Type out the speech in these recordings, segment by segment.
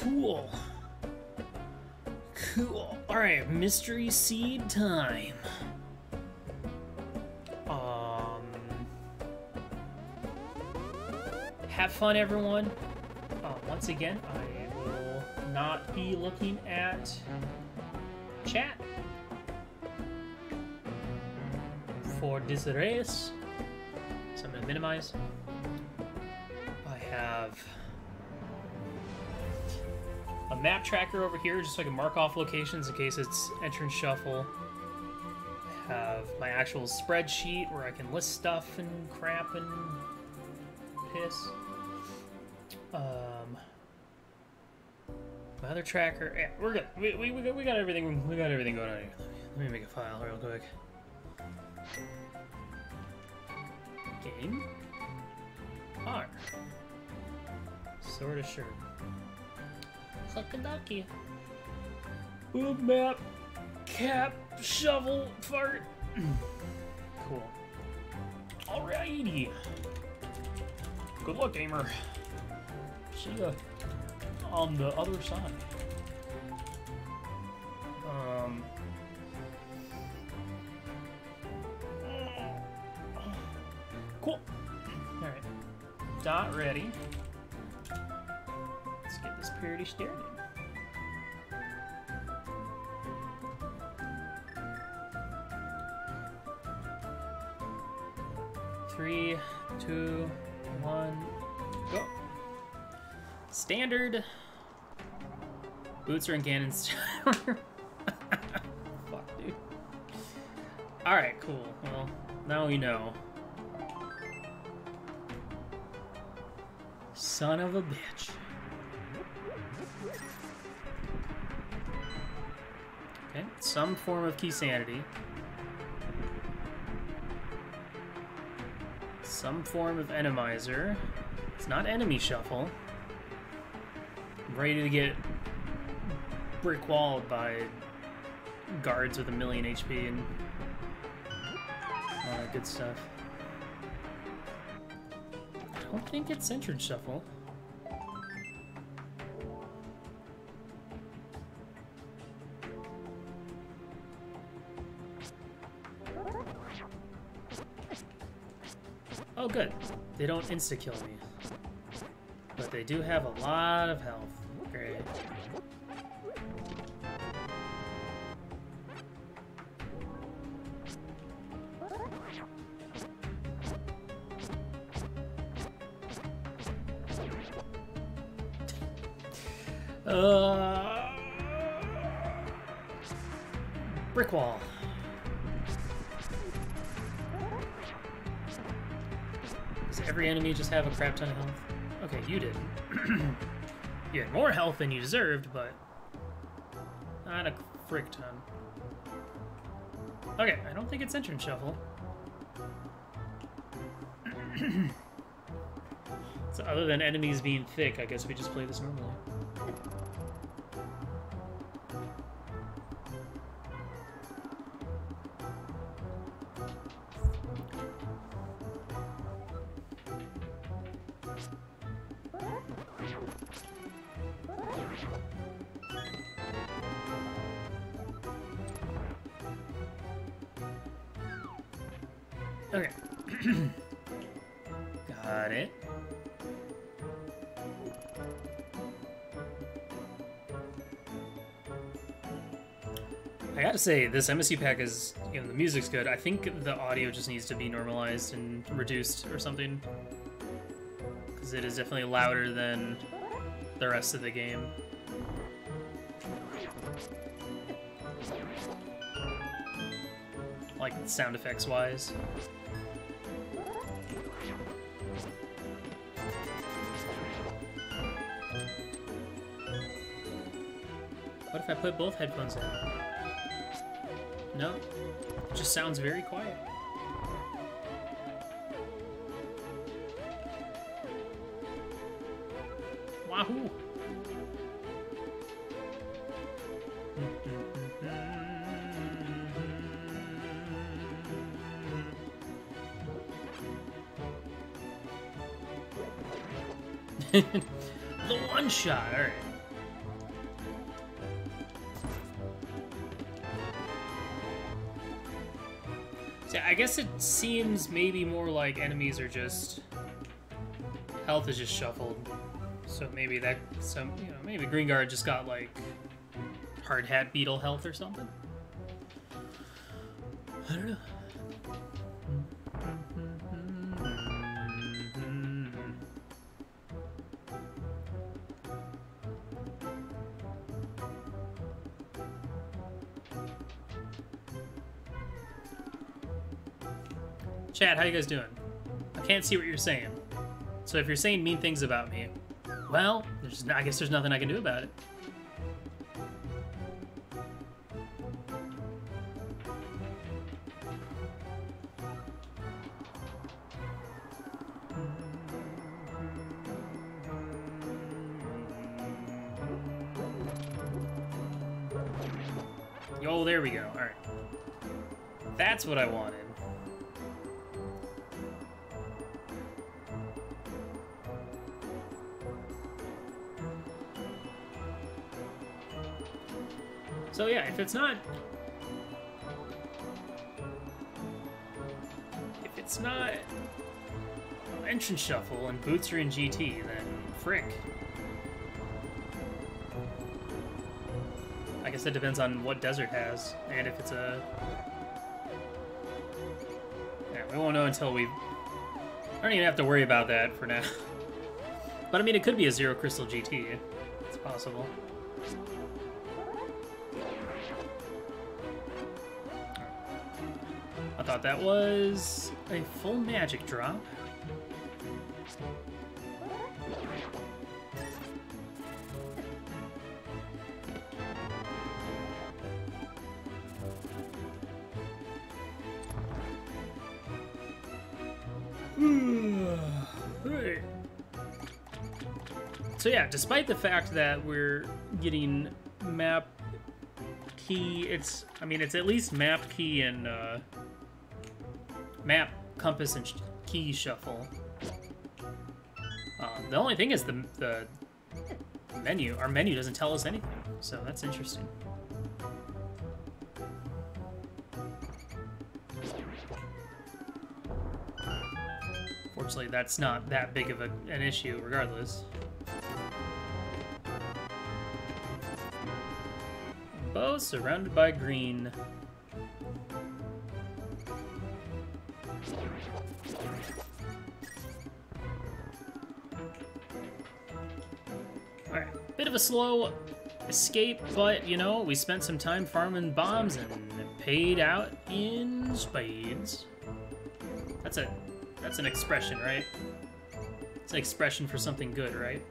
Cool. Cool. Alright, mystery seed time. Have fun, everyone. Once again, I will not be looking at chat for this race, so I'm going to minimize. I have a map tracker over here just so I can mark off locations in case it's entrance shuffle. I have my actual spreadsheet where I can list stuff and crap and piss. My other tracker. Yeah, we're good. We got everything. We got everything going on here. Let me make a file real quick. Game R. Sort of sure. Cluckin' donkey. Boom map. Cap. Shovel. Fart. Cool. Alrighty. Good luck, gamer. See ya on the other side. Cool. All right. Dot ready. Let's get this purity staring. Three, two, one, go. Standard. Boots are in Ganon's Tower. Fuck, dude. Alright, cool. Well, now we know. Son of a bitch. Okay, some form of key sanity. Some form of enemizer. It's not enemy shuffle. Ready to get brick-walled by guards with 1,000,000 HP and all that good stuff. I don't think it's entrance shuffle. Oh good, they don't insta-kill me. But they do have a lot of health. Great. Brick wall. Does every enemy just have a crap ton of health? Okay, you did. You had more health than you deserved, but not a frick ton. Okay, I don't think it's entrance shuffle. So other than enemies being thick, I guess we just play this normally. Okay. Got it. I gotta say, this MSU pack is, you know, the music's good. I think the audio just needs to be normalized and reduced or something. Because it is definitely louder than the rest of the game. Like, sound effects-wise. What if I put both headphones in? No, it just sounds very quiet. Wahoo! The one shot, alright. So I guess it seems maybe more like enemies are just... health is just shuffled. So maybe that, some, you know, maybe Green Guard just got like hard hat beetle health or something. I don't know. Chat, how you guys doing? I can't see what you're saying. So if you're saying mean things about me, well, there's, I guess there's nothing I can do about it. Oh, there we go. All right. That's what I wanted. So yeah, if it's not entrance shuffle and boots are in GT, then frick. I guess it depends on what desert has, and if it's a. Yeah, we won't know until we. I don't even have to worry about that for now. But I mean, it could be a zero crystal GT. It's possible. I thought that was a full magic drop. So yeah, despite the fact that we're getting map key, it's, I mean, it's at least map key and, map, compass, and key shuffle. The only thing is the menu. Our menu doesn't tell us anything, so that's interesting. Fortunately, that's not that big of an issue, regardless. Bow surrounded by green. Alright, bit of a slow escape, but, you know, we spent some time farming bombs and paid out in spades. That's an expression, right? It's an expression for something good, right?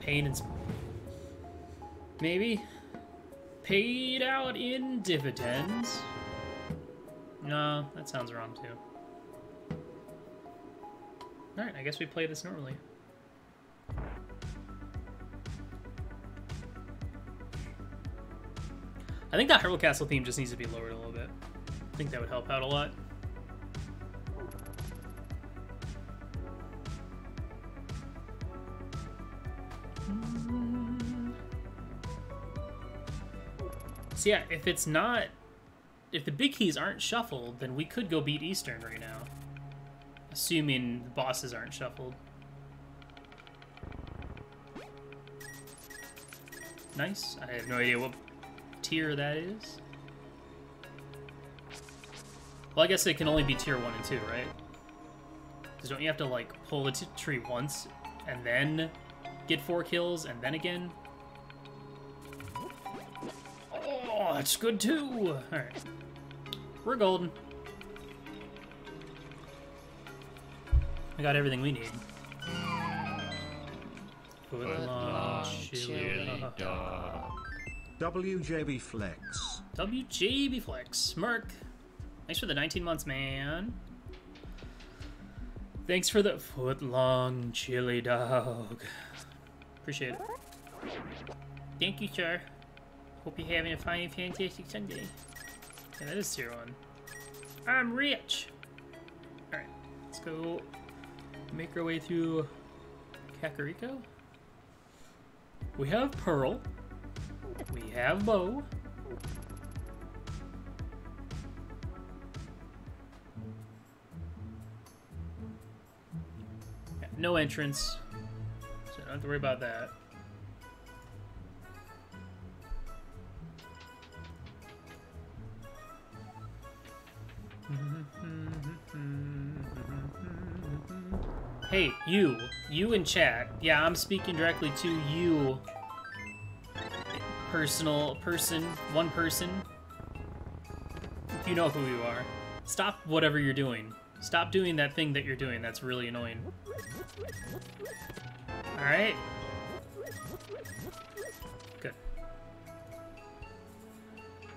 Pain and... maybe? Paid out in dividends? No, that sounds wrong, too. Alright, I guess we play this normally. I think that Hyrule Castle theme just needs to be lowered a little bit. I think that would help out a lot. So yeah, if it's not... if the big keys aren't shuffled, then we could go beat Eastern right now. Assuming the bosses aren't shuffled. Nice. I have no idea what tier that is. Well, I guess it can only be tier 1 and 2, right? Because don't you have to, like, pull a tree once and then get 4 kills and then again? Oh, that's good too! Alright. We're golden. We got everything we need. WJB Flex. WJB Flex. Merc. Thanks for the 19 months, man. Thanks for the foot-long chili dog. Appreciate it. Thank you, sir. Hope you're having a fine, fantastic Sunday. Yeah, that is tier 1. I'm rich! Alright, let's go make our way through Kakariko. We have Pearl. We have Bow. no entrance, so I don't have to worry about that. Hey, you. You in chat. Yeah, I'm speaking directly to you. One person. If you know who you are. Stop whatever you're doing. Stop doing that thing that you're doing. That's really annoying. Alright. Good.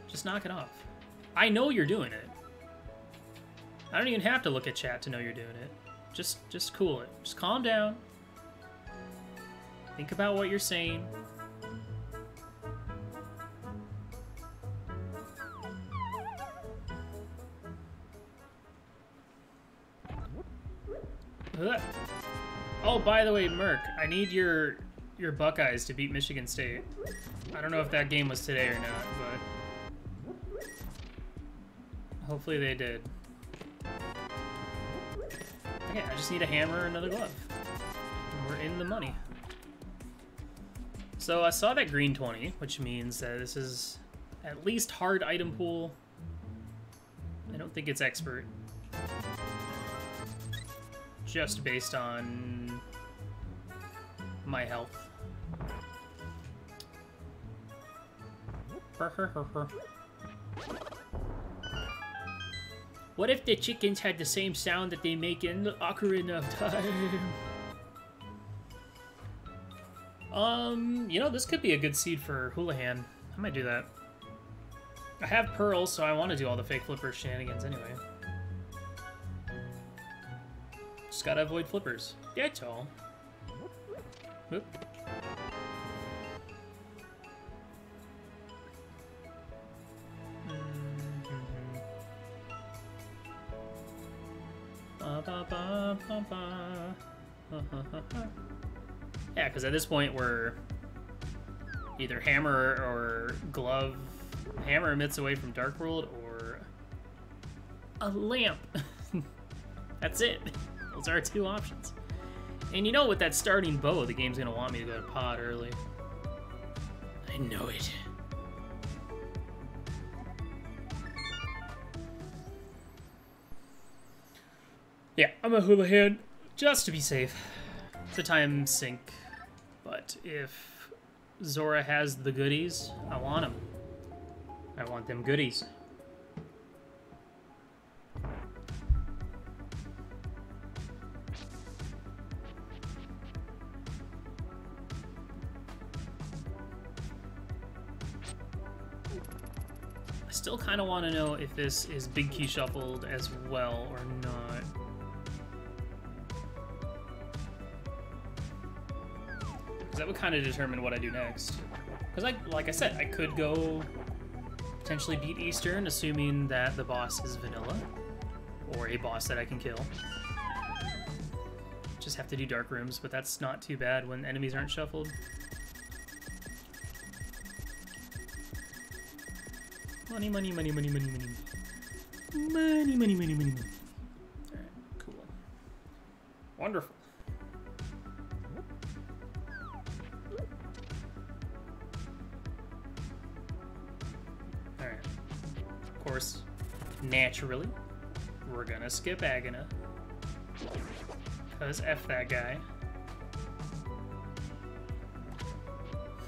Just knock it off. I know you're doing it. I don't even have to look at chat to know you're doing it. Just cool it. Just calm down. Think about what you're saying. Ugh. Oh, by the way, Merc, I need your Buckeyes to beat Michigan State. I don't know if that game was today or not, but hopefully they did. Yeah, I just need a hammer and another glove. And we're in the money. So I saw that green 20, which means that this is at least hard item pool. I don't think it's expert. Just based on my health. What if the chickens had the same sound that they make in the Ocarina of Time? You know, this could be a good seed for Houlihan. I might do that. I have pearls, so I want to do all the fake flipper shenanigans anyway. Just gotta avoid flippers. That's all. Oop. Yeah, because at this point we're either hammer or glove, hammer mitts away from Dark World, or a lamp. That's it. Those are our two options. And you know, with that starting bow, the game's gonna want me to go to pod early. I know it. Yeah, I'm a Houlihan, just to be safe. It's a time sink, but if Zora has the goodies, I want them. I want them goodies. I still kind of want to know if this is big key shuffled as well or not. That would kind of determine what I do next. Because, like I said, I could go potentially beat Eastern, assuming that the boss is vanilla, or a boss that I can kill. Just have to do dark rooms, but that's not too bad when enemies aren't shuffled. Money, money, money, money, money, money. Money, money, money, money, money. All right, cool. Wonderful. Naturally, we're gonna skip Agana, cause F that guy.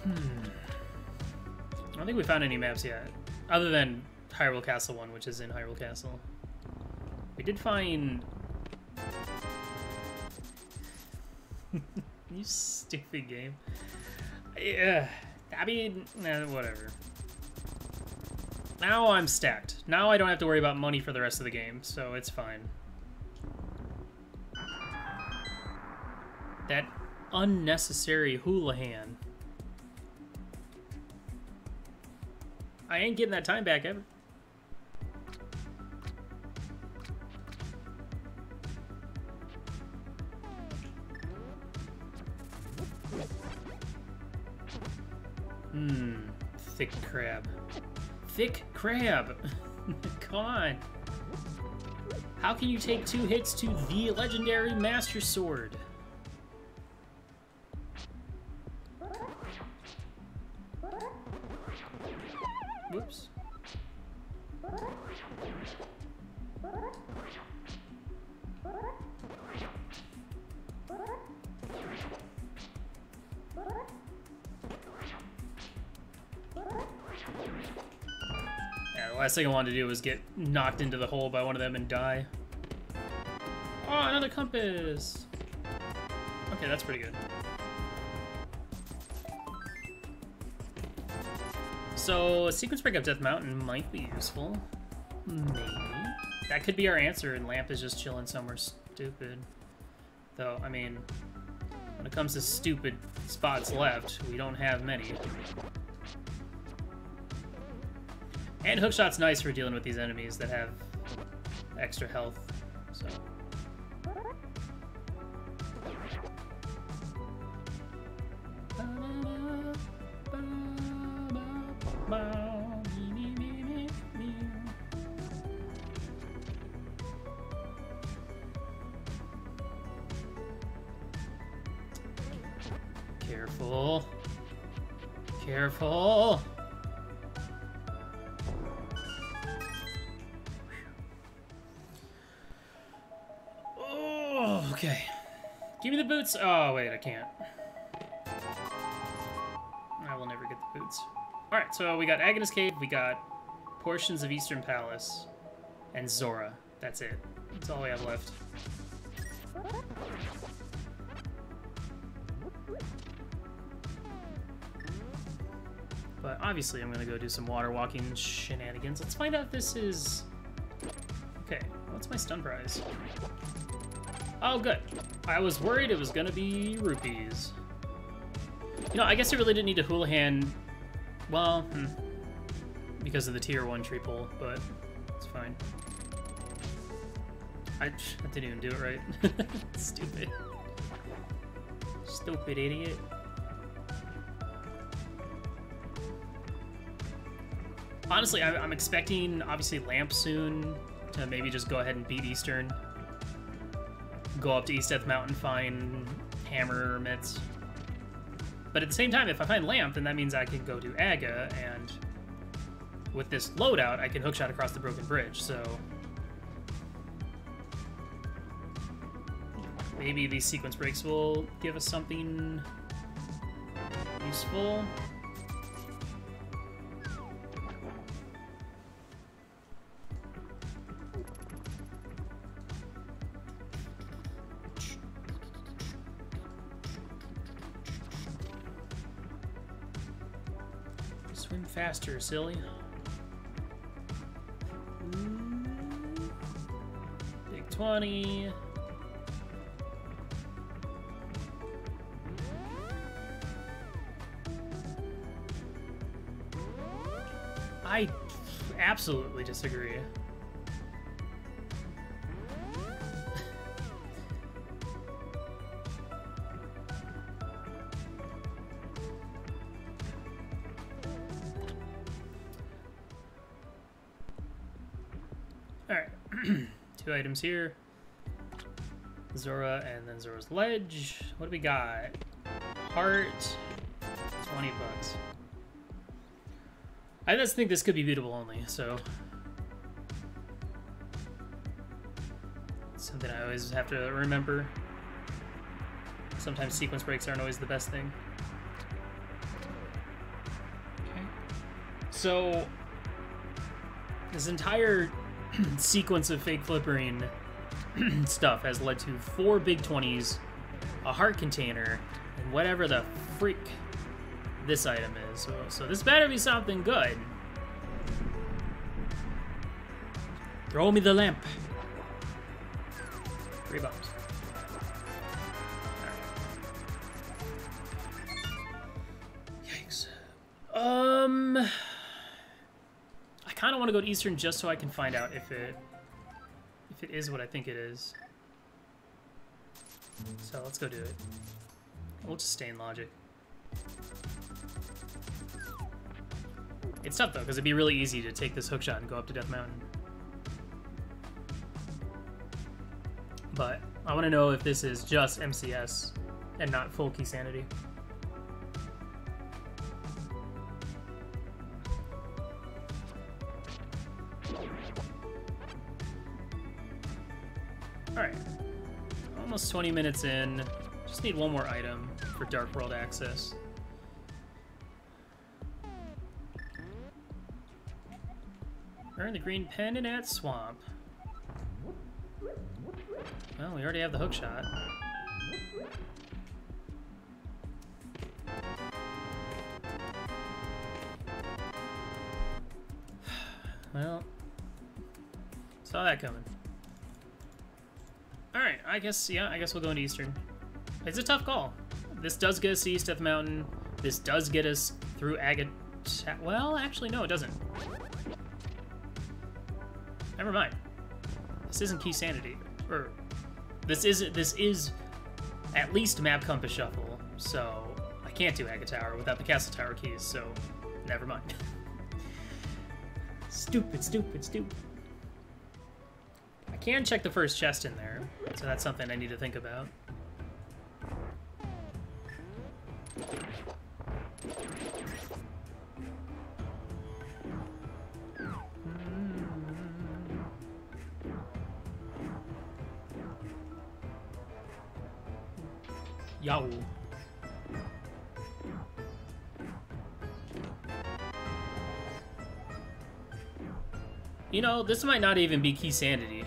I don't think we found any maps yet, other than Hyrule Castle 1, which is in Hyrule Castle. We did find... You stupid game. Yeah, I mean, whatever. Now I'm stacked. Now I don't have to worry about money for the rest of the game, so it's fine. That unnecessary Houlihan. I ain't getting that time back ever. Thick crab. Thick crab. Come on. How can you take 2 hits to the legendary Master Sword? last thing I wanted to do was get knocked into the hole by one of them and die. Oh, another compass! Okay, that's pretty good. So, a sequence break up Death Mountain might be useful. Maybe. That could be our answer, and Lamp is just chilling somewhere stupid. Though, I mean, when it comes to stupid spots left, we don't have many. And Hookshot's nice for dealing with these enemies that have extra health, so... Careful. Careful. Oh, okay. Give me the boots. Oh, wait, I can't. I will never get the boots. All right, so we got Agnes Cave, we got portions of Eastern Palace, and Zora. That's it. That's all we have left. But obviously I'm gonna go do some water walking shenanigans. Let's find out if this is... Okay, what's my stun prize? Oh, good. I was worried it was gonna be rupees. You know, I guess I really didn't need to Houlihan... Well, because of the tier 1 tree pull, but it's fine. I didn't even do it right. Stupid. Stupid idiot. Honestly, I'm expecting, obviously, Lamp soon to maybe just go ahead and beat Eastern. Go up to East Death Mountain, find hammer mitts. But at the same time, if I find Lamp, then that means I can go to Aga, and with this loadout, I can hookshot across the broken bridge, so... Maybe these sequence breaks will give us something useful. Swim faster, silly. Big 20. I absolutely disagree. All right, 2 items here. Zora and then Zora's Ledge. What do we got? Heart, 20 bucks. I just think this could be beatable only, so... Something I always have to remember. Sometimes sequence breaks aren't always the best thing. Okay. So, this entire sequence of fake flippering stuff has led to 4 big 20s, a heart container, and whatever the freak this item is, so this better be something good. Throw me the lamp. 3 bombs. Yikes. I kind of want to go to Eastern just so I can find out if it is what I think it is. So let's go do it. We'll just stay in logic. It's tough, though, because it'd be really easy to take this hookshot and go up to Death Mountain. But I want to know if this is just MCS and not full key sanity. Alright. Almost 20 minutes in. Just need one more item for Dark World access. Earn the green pendant at Swamp. Well, we already have the hookshot. Well, saw that coming. Alright, I guess, yeah, I guess we'll go into Eastern. It's a tough call. This does get us to East Death Mountain. This does get us through Agate... Well, actually, no, it doesn't. Never mind. This isn't Key Sanity. Or, this is at least Map Compass Shuffle, so I can't do Aga Tower without the Castle Tower keys, so never mind. Stupid. I can check the first chest in there, so that's something I need to think about. Yow. You know, this might not even be Key Sanity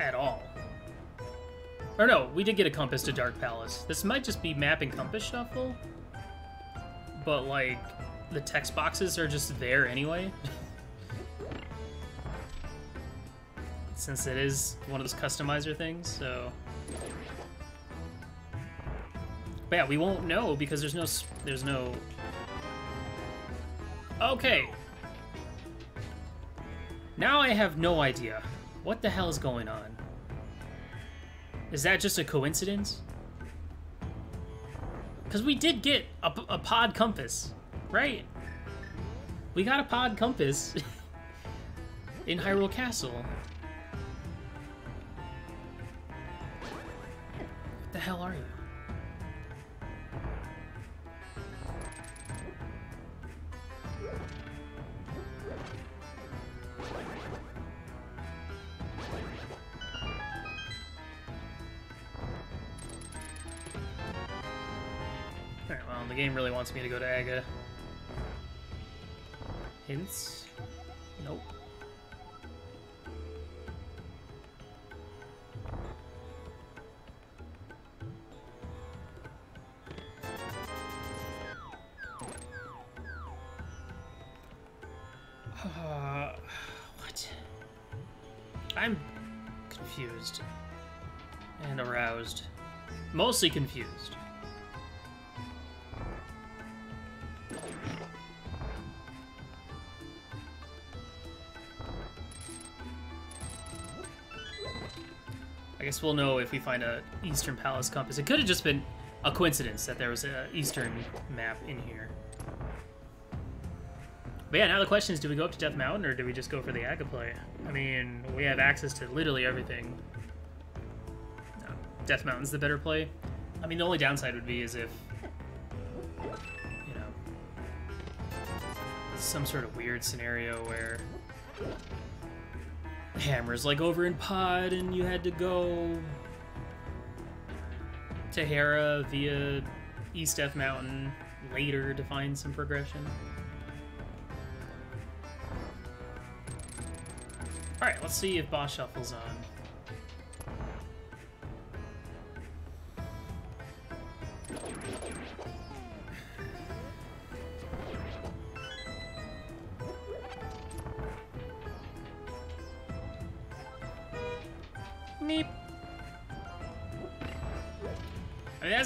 at all. Or no, we did get a compass to Dark Palace. This might just be Map and Compass Shuffle, but like, the text boxes are just there anyway. Since it is one of those customizer things, so... But yeah, we won't know because there's no... Okay. Now I have no idea. What the hell is going on? Is that just a coincidence? Because we did get a pod compass, right? We got a pod compass in Hyrule Castle. What the hell are you? The game really wants me to go to Aga. Hints? Nope. What? I'm confused. And aroused. Mostly confused. I guess we'll know if we find a Eastern Palace compass. It could have just been a coincidence that there was an Eastern map in here. But yeah, now the question is, do we go up to Death Mountain or do we just go for the Aga play? I mean, we have access to literally everything. No, Death Mountain's the better play. I mean, the only downside would be is if, you know, some sort of weird scenario where... Hammer's like over in pod and you had to go to Hera via East Death Mountain later to find some progression. Alright, let's see if boss shuffle's on.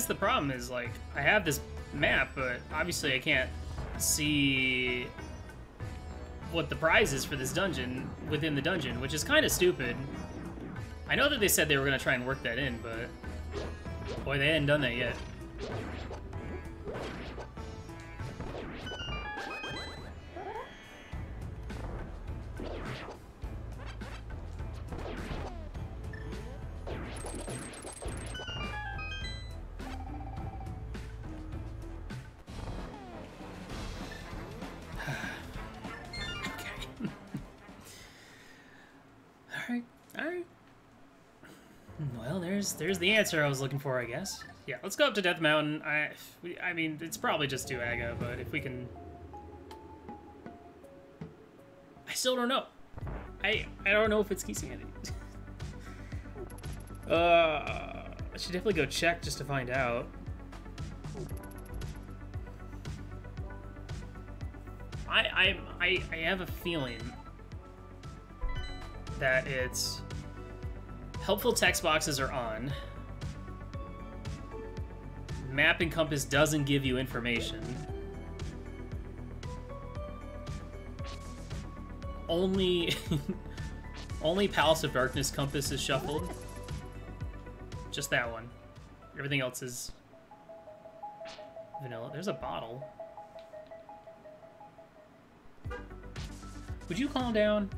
The problem is, like, I have this map, but obviously I can't see what the prize is for this dungeon within the dungeon, which is kind of stupid. I know that they said they were going to try and work that in, but boy, they hadn't done that yet. There's the answer I was looking for, I guess. Yeah, let's go up to Death Mountain. I mean, it's probably just do Aga, but if we can... I still don't know. I don't know if it's key sanity. I should definitely go check just to find out. I have a feeling that it's helpful text boxes are on. Map and compass doesn't give you information. Only Palace of Darkness compass is shuffled. Just that one. Everything else is vanilla. There's a bottle. Would you calm down?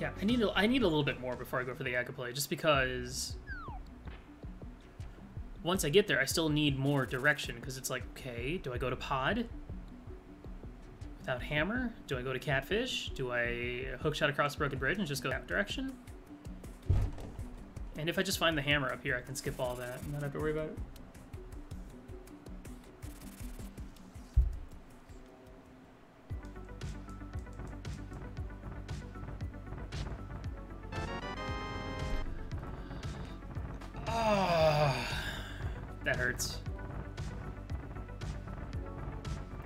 Yeah, I need a little bit more before I go for the Aga play, just because once I get there, I still need more direction, because it's like, okay, do I go to Pod without hammer? Do I go to Catfish? Do I hookshot across the broken bridge and just go that direction? And if I just find the hammer up here, I can skip all that and not have to worry about it. Oh, that hurts.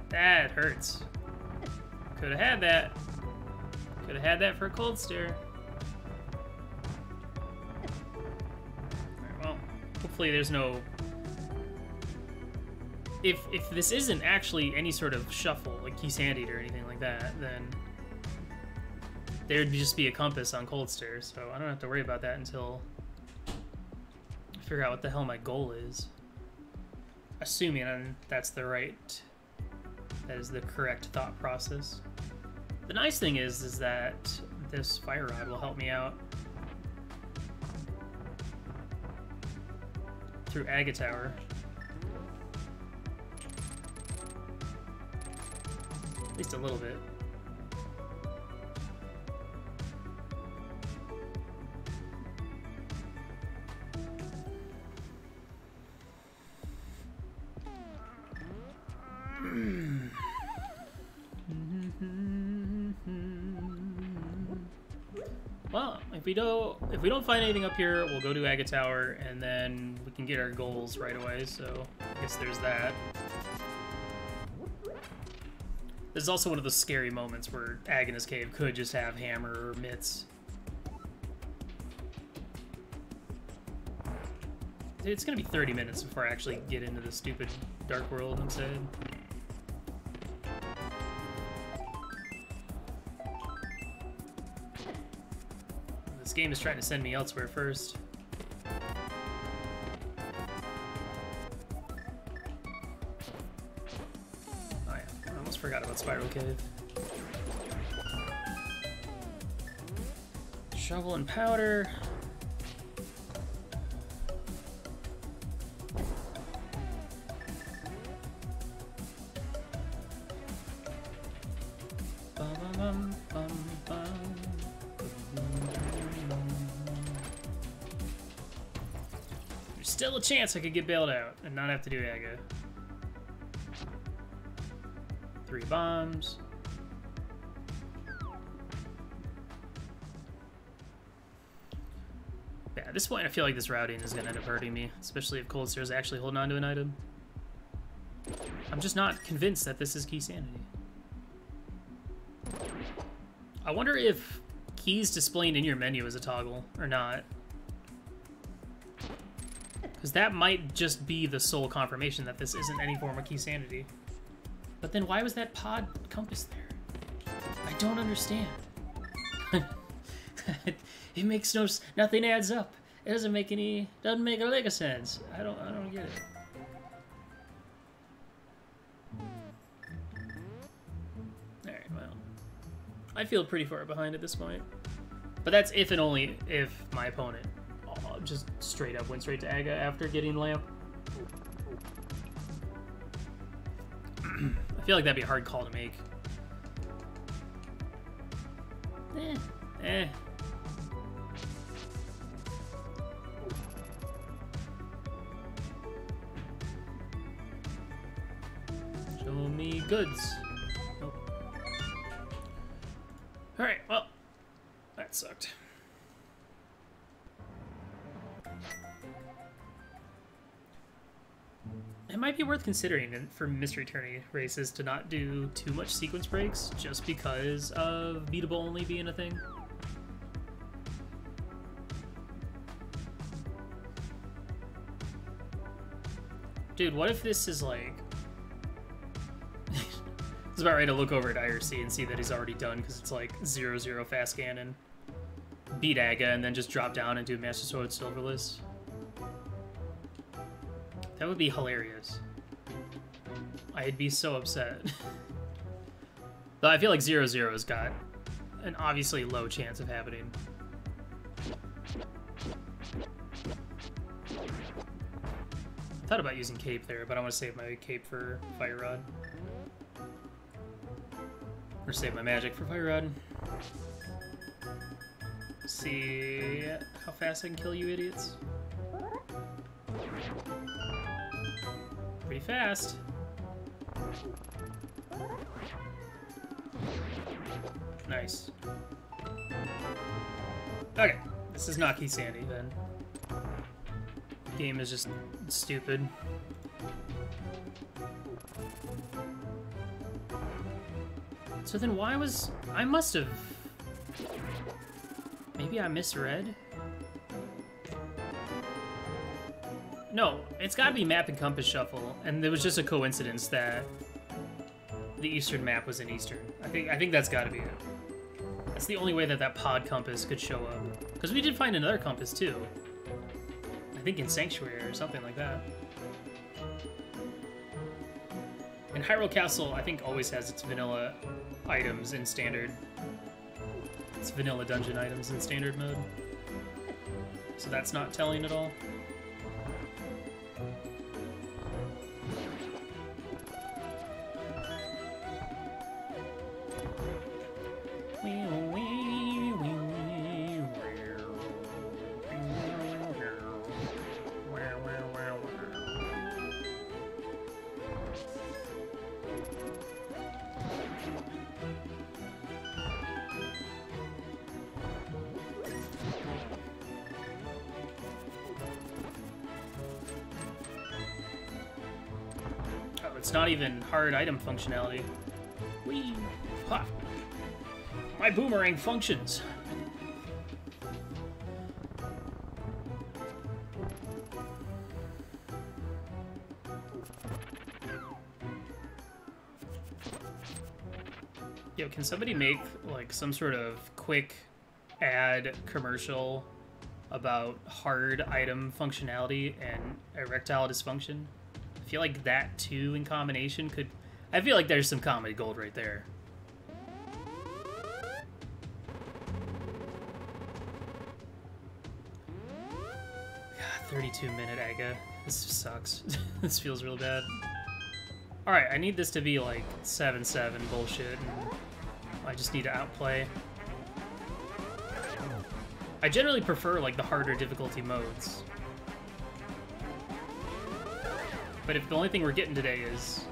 That hurts. Could have had that. Could have had that for a cold stair. Alright, well, hopefully there's no... If this isn't actually any sort of shuffle, like Key Sandied or anything like that, then there'd just be a compass on cold stair, so I don't have to worry about that until... figure out what the hell my goal is. Assuming that's the right, that is the correct thought process. The nice thing is that this fire rod will help me out through Aga Tower. At least a little bit. Well, if we don't find anything up here, we'll go to Aga Tower, and then we can get our goals right away, so I guess there's that. This is also one of those scary moments where Agnes Cave could just have hammer or mitts. Dude, it's gonna be 30 minutes before I actually get into the stupid Dark World, I'm saying. This game is trying to send me elsewhere first. Oh yeah, I almost forgot about Spiral Cave. Shovel and powder. A chance I could get bailed out and not have to do Aga. 3 bombs. Yeah, at this point I feel like this routing is gonna end up hurting me, especially if Cold Stair's actually holding on to an item. I'm just not convinced that this is key sanity. I wonder if keys displayed in your menu is a toggle or not. Because that might just be the sole confirmation that this isn't any form of key sanity. But then why was that pod compass there? I don't understand. It makes no... nothing adds up. It doesn't make any... doesn't make a lick of sense. I don't get it. Alright, well. I feel pretty far behind at this point. But that's if and only if my opponent... just straight up went straight to Aga after getting lamp. I feel like that'd be a hard call to make. goods. Nope. Alright, well, that sucked. It might be worth considering for Mystery Tourney races to not do too much sequence breaks just because of beatable only being a thing. Dude, what if this is like... It's about ready to look over at IRC and see that he's already done because it's like 0-0 fast cannon. Beat Aga and then just drop down and do Master Sword Silver List. That would be hilarious. I'd be so upset. Though I feel like 0-0's got an obviously low chance of happening. Thought about using cape there, but I want to save my cape for Fire Rod. Or save my magic for Fire Rod. See how fast I can kill you idiots. Pretty fast. Nice. Okay, this is not Key Sandy then. Game is just stupid. So then why was... I must have... Maybe I misread? No, it's gotta be map and compass shuffle, and it was just a coincidence that the Eastern map was in Eastern. I think that's gotta be it. That's the only way that that pod compass could show up. Because we did find another compass too. I think in Sanctuary or something like that. And Hyrule Castle, I think, always has its vanilla items in standard. It's vanilla dungeon items in standard mode. So that's not telling at all. It's not even hard item functionality. Whee! Ha! My boomerang functions! Yo, can somebody make, like, some sort of quick ad commercial about hard item functionality and erectile dysfunction? I feel like that too in combination could... I feel like there's some comedy gold right there. God, 32-minute Aga. This sucks. This feels real bad. Alright, I need this to be like 7-7 bullshit. I just need to outplay. I generally prefer like the harder difficulty modes. But if the only thing we're getting today is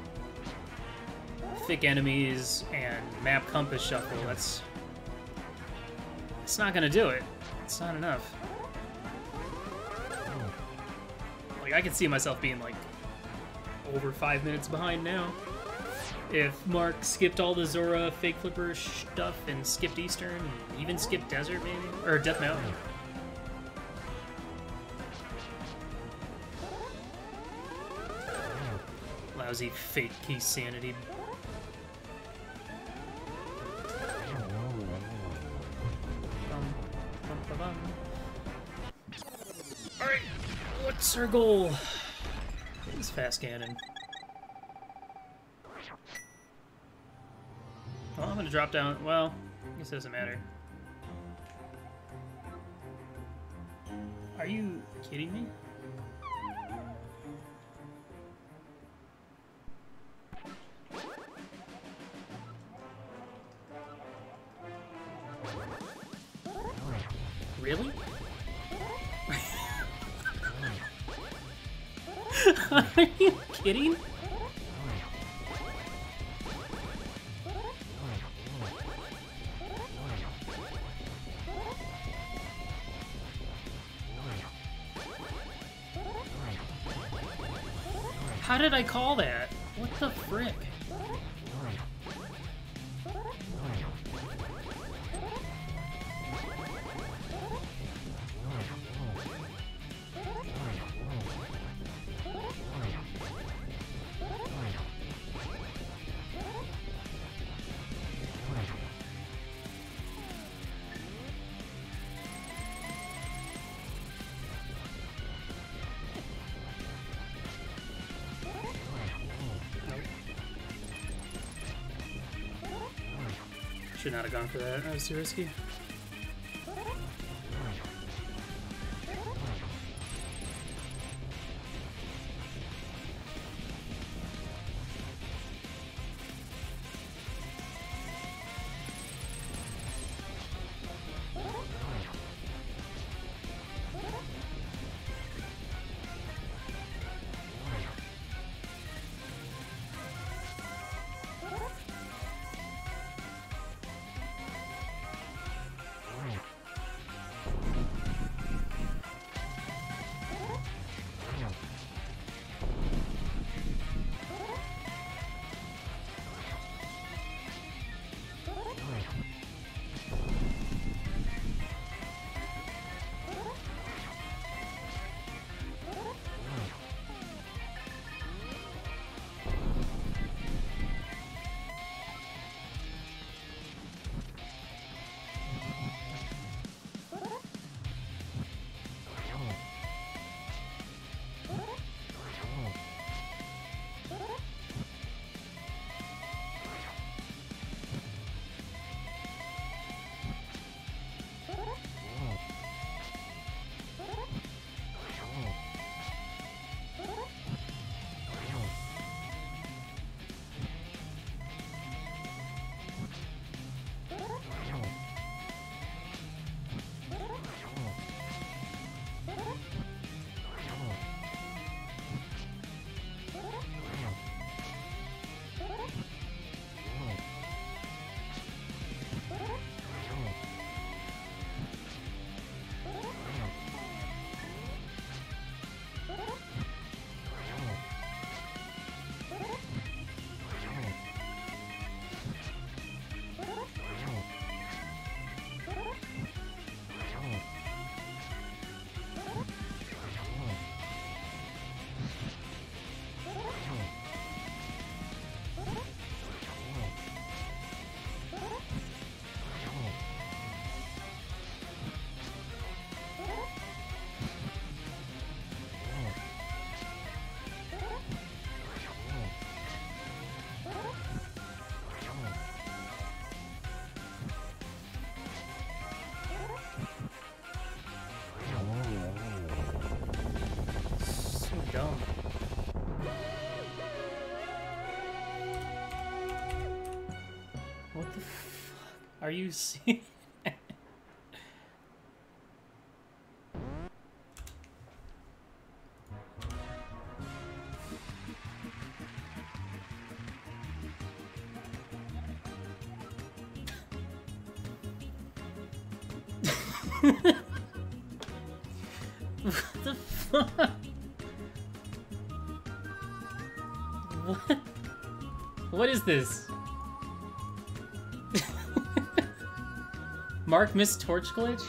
thick enemies and map compass shuffle, that's not gonna do it. It's not enough. Like, I can see myself being like over 5 minutes behind now. If Mark skipped all the Zora fake flipper stuff and skipped Eastern, and even skipped Desert maybe, or Death Mountain. Lousy fake key sanity. Alright, what's our goal? It's fast cannon. Well, I'm gonna drop down. Well, I guess it doesn't matter. Are you kidding me? Really? Are you kidding? How did I call that? What the frick? Should not have gone for that. That was too risky. Are you seeing that? What the fuck? What? What is this? Dark Mist Torch glitch?